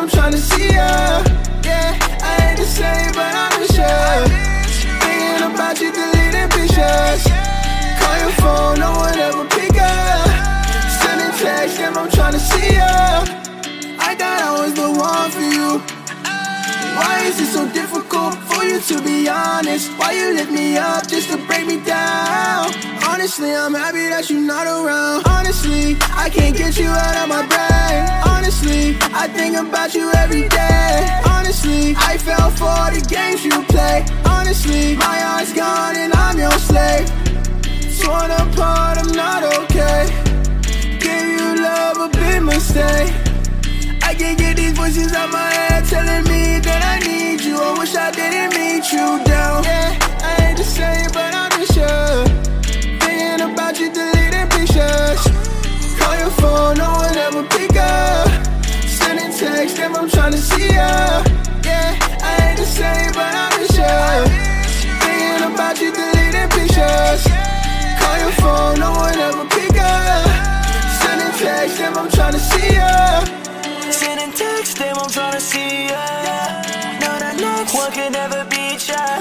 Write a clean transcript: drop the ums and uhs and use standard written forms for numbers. I'm tryna see ya. Yeah, I ain't the same, but I miss ya. Thinking about you, deleting pictures. Call your phone, no one ever pick up. Sending texts, damn, I'm tryna see ya. I thought I was the one for you. Why is it so difficult for you to be honest? Why you lift me up just to break me down? Honestly, I'm happy that you're not around. Honestly, I can't get you out of my brain. Honestly, I think about you every day. Honestly, I fell for the games you play. Honestly, my heart's gone and I'm your slave. Torn apart, I'm not okay. Gave you love, a big mistake. I can't get these voices out my head telling me that I need you. I wish I didn't meet you down. Yeah, I ain't the same, but I miss you. Thinking about you, deleting pictures. Call your phone, no one ever pick up. Sending texts, damn, I'm tryna see ya. Yeah, I ain't the same, but I miss you. Thinking about you, deleting pictures. Call your phone, no one ever pick up. Sending texts, damn, I'm tryna see ya. Sending texts, damn, I'm tryna see ya. None of next, one can never beat ya.